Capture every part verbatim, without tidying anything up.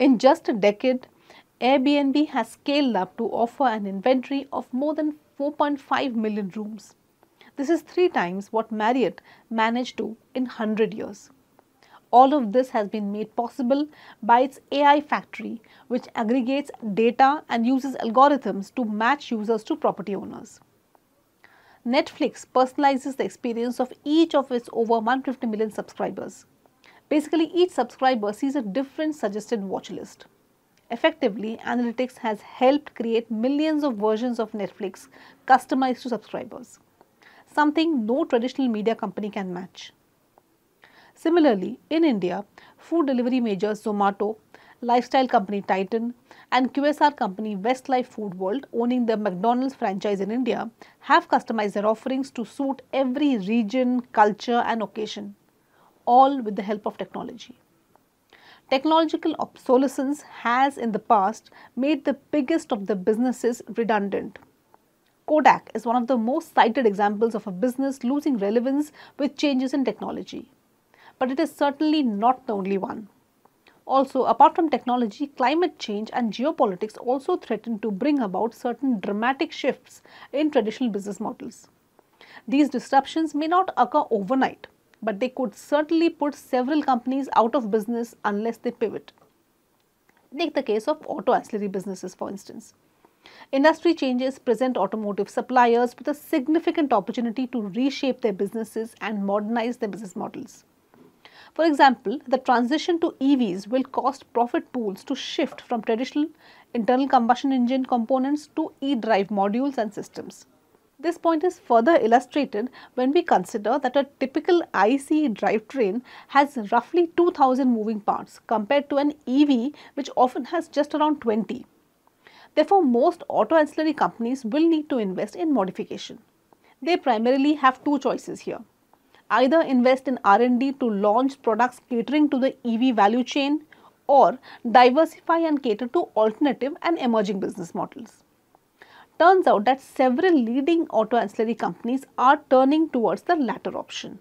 In just a decade, Airbnb has scaled up to offer an inventory of more than four point five million rooms. This is three times what Marriott managed to in one hundred years. All of this has been made possible by its A I factory, which aggregates data and uses algorithms to match users to property owners. Netflix personalizes the experience of each of its over one hundred fifty million subscribers. Basically, each subscriber sees a different suggested watch list. Effectively, analytics has helped create millions of versions of Netflix customized to subscribers, something no traditional media company can match. Similarly, in India, food delivery major Zomato, lifestyle company Titan, and Q S R company Westlife Food World, owning the McDonald's franchise in India, have customized their offerings to suit every region, culture, and occasion, all with the help of technology. Technological obsolescence has in the past made the biggest of the businesses redundant. Kodak is one of the most cited examples of a business losing relevance with changes in technology. But it is certainly not the only one. Also, apart from technology, climate change and geopolitics also threaten to bring about certain dramatic shifts in traditional business models. These disruptions may not occur overnight, but they could certainly put several companies out of business unless they pivot. Take the case of auto ancillary businesses, for instance. Industry changes present automotive suppliers with a significant opportunity to reshape their businesses and modernize their business models. For example, the transition to E Vs will cost profit pools to shift from traditional internal combustion engine components to e-drive modules and systems. This point is further illustrated when we consider that a typical ICE drivetrain has roughly two thousand moving parts compared to an E V which often has just around twenty. Therefore, most auto ancillary companies will need to invest in modification. They primarily have two choices here. Either invest in R and D to launch products catering to the E V value chain, or diversify and cater to alternative and emerging business models. Turns out that several leading auto ancillary companies are turning towards the latter option.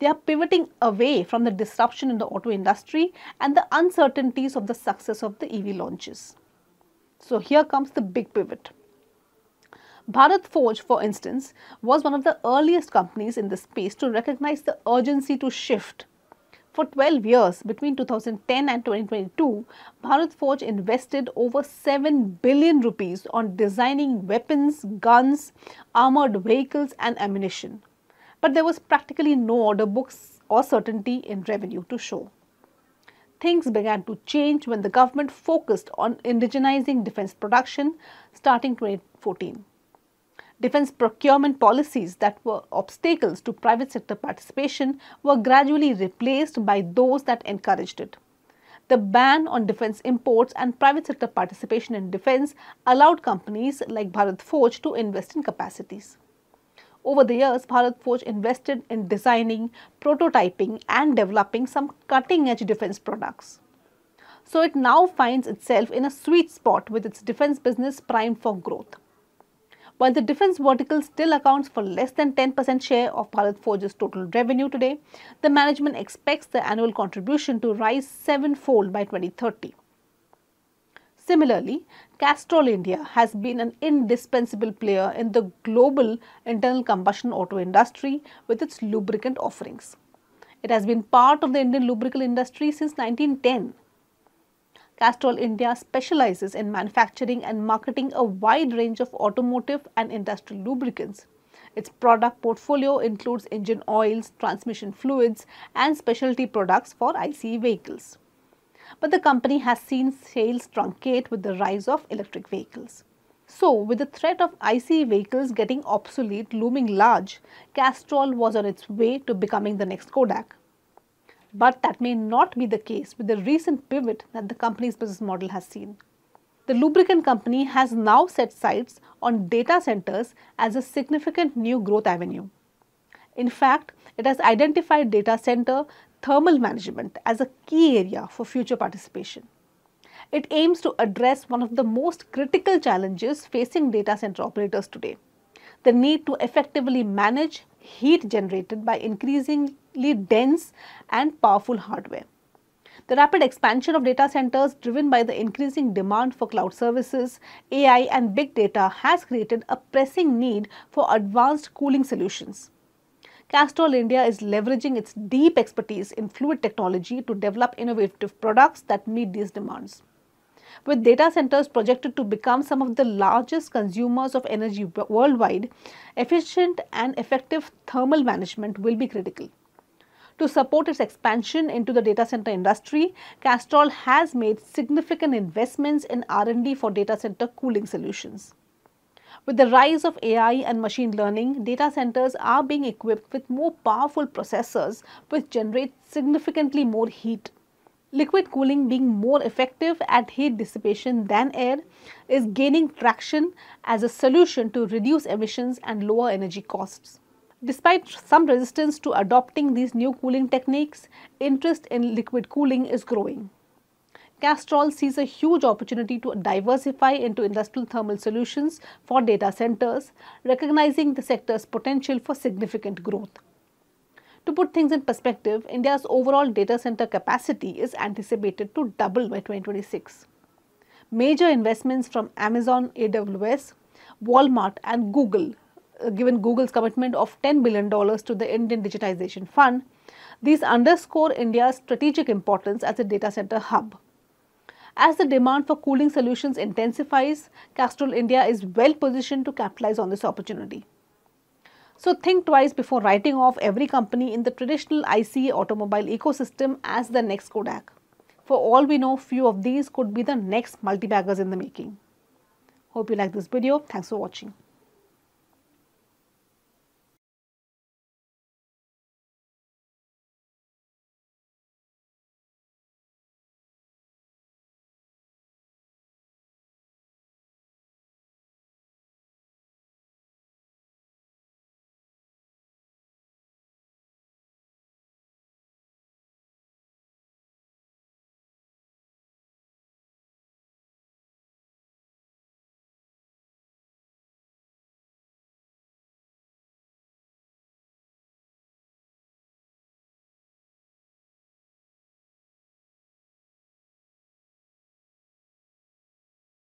They are pivoting away from the disruption in the auto industry and the uncertainties of the success of the E V launches. So here comes the big pivot. Bharat Forge, for instance, was one of the earliest companies in this space to recognize the urgency to shift. For twelve years, between two thousand ten and twenty twenty-two, Bharat Forge invested over seven billion rupees on designing weapons, guns, armored vehicles and ammunition. But there was practically no order books or certainty in revenue to show. Things began to change when the government focused on indigenizing defense production starting twenty fourteen. Defense procurement policies that were obstacles to private sector participation were gradually replaced by those that encouraged it. The ban on defense imports and private sector participation in defense allowed companies like Bharat Forge to invest in capacities. Over the years, Bharat Forge invested in designing, prototyping, and developing some cutting-edge defense products. So it now finds itself in a sweet spot with its defense business primed for growth. While the defense vertical still accounts for less than ten percent share of Bharat Forge's total revenue today, the management expects the annual contribution to rise sevenfold by twenty thirty. Similarly, Castrol India has been an indispensable player in the global internal combustion auto industry with its lubricant offerings. It has been part of the Indian lubricant industry since nineteen ten. Castrol India specializes in manufacturing and marketing a wide range of automotive and industrial lubricants. Its product portfolio includes engine oils, transmission fluids, and specialty products for ICE vehicles. But the company has seen sales truncate with the rise of electric vehicles. So, with the threat of ICE vehicles getting obsolete looming large, Castrol was on its way to becoming the next Kodak. But that may not be the case with the recent pivot that the company's business model has seen. The lubricant company has now set sights on data centers as a significant new growth avenue. In fact, it has identified data center thermal management as a key area for future participation. It aims to address one of the most critical challenges facing data center operators today: the need to effectively manage heat generated by increasingly dense and powerful hardware. The rapid expansion of data centers driven by the increasing demand for cloud services, A I and big data has created a pressing need for advanced cooling solutions. Castrol India is leveraging its deep expertise in fluid technology to develop innovative products that meet these demands. With data centers projected to become some of the largest consumers of energy worldwide, efficient and effective thermal management will be critical. To support its expansion into the data center industry, Castrol has made significant investments in R and D for data center cooling solutions. With the rise of A I and machine learning, data centers are being equipped with more powerful processors which generate significantly more heat. Liquid cooling, being more effective at heat dissipation than air, is gaining traction as a solution to reduce emissions and lower energy costs. Despite some resistance to adopting these new cooling techniques, interest in liquid cooling is growing. Castrol sees a huge opportunity to diversify into industrial thermal solutions for data centers, recognizing the sector's potential for significant growth. To put things in perspective, India's overall data center capacity is anticipated to double by twenty twenty-six. Major investments from Amazon, A W S, Walmart and Google, given Google's commitment of ten billion dollars to the Indian Digitization Fund, these underscore India's strategic importance as a data center hub. As the demand for cooling solutions intensifies, Castrol India is well positioned to capitalize on this opportunity. So think twice before writing off every company in the traditional ICE automobile ecosystem as the next Kodak. For all we know, few of these could be the next multi-baggers in the making. Hope you like this video. Thanks for watching.